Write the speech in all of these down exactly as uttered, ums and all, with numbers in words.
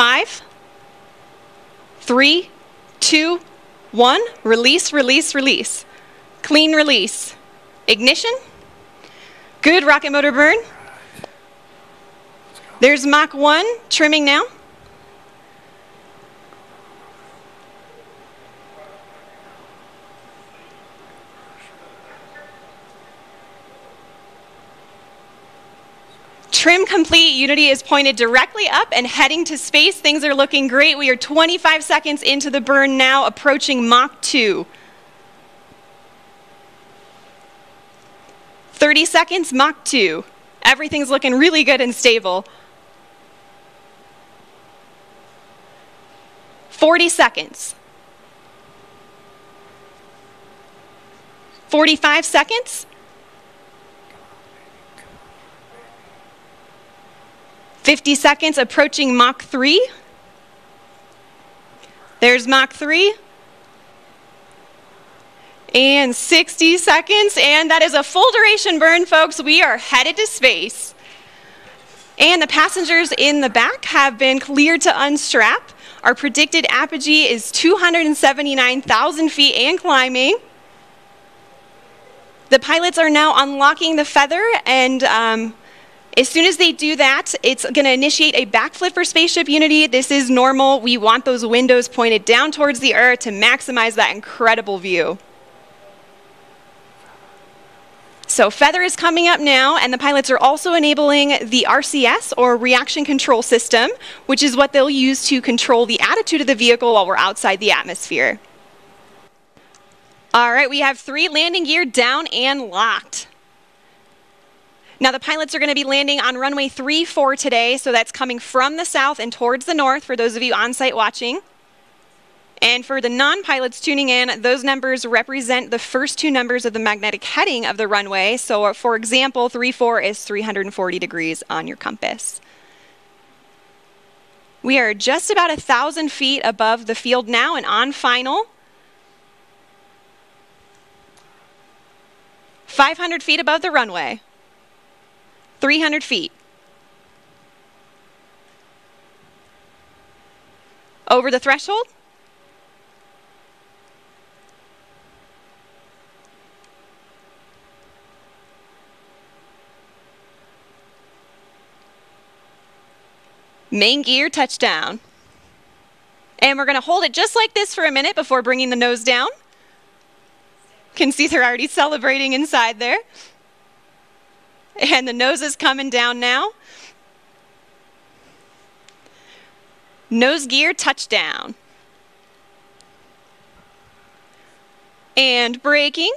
Five, three, two, one. Release, release, release. Clean release. Ignition. Good rocket motor burn. There's Mach one trimming now. Trim complete. Unity is pointed directly up and heading to space. Things are looking great. We are twenty-five seconds into the burn now, approaching Mach two. thirty seconds, Mach two. Everything's looking really good and stable. forty seconds. forty-five seconds. fifty seconds, approaching Mach three. There's Mach three. And sixty seconds, and that is a full duration burn, folks. We are headed to space. And the passengers in the back have been cleared to unstrap. Our predicted apogee is two hundred seventy-nine thousand feet and climbing. The pilots are now unlocking the feather, and um, as soon as they do that, it's going to initiate a backflip for Spaceship Unity. This is normal. We want those windows pointed down towards the Earth to maximize that incredible view. So feather is coming up now, and the pilots are also enabling the R C S, or reaction control system, which is what they'll use to control the attitude of the vehicle while we're outside the atmosphere. All right, we have three landing gear down and locked. Now the pilots are going to be landing on runway three four today, so that's coming from the south and towards the north for those of you on site watching. And for the non-pilots tuning in, those numbers represent the first two numbers of the magnetic heading of the runway. So for example, three four is three hundred forty degrees on your compass. We are just about one thousand feet above the field now and on final. five hundred feet above the runway. three hundred feet. Over the threshold. Main gear, touchdown. And we're going to hold it just like this for a minute before bringing the nose down. Can see they're already celebrating inside there. And the nose is coming down now. Nose gear, touchdown. And braking.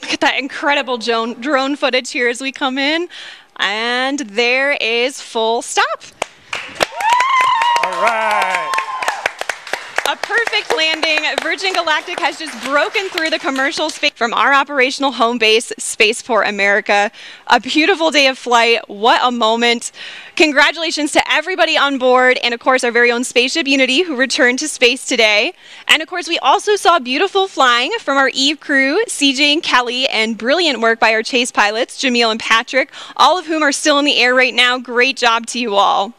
Look at that incredible drone footage here as we come in. And there is full stop. All right. A perfect landing. Virgin Galactic has just broken through the commercial space from our operational home base, Spaceport America. A beautiful day of flight. What a moment. Congratulations to everybody on board and, of course, our very own Spaceship Unity who returned to space today. And, of course, we also saw beautiful flying from our EVE crew, C J and Kelly, and brilliant work by our chase pilots, Jamil and Patrick, all of whom are still in the air right now. Great job to you all.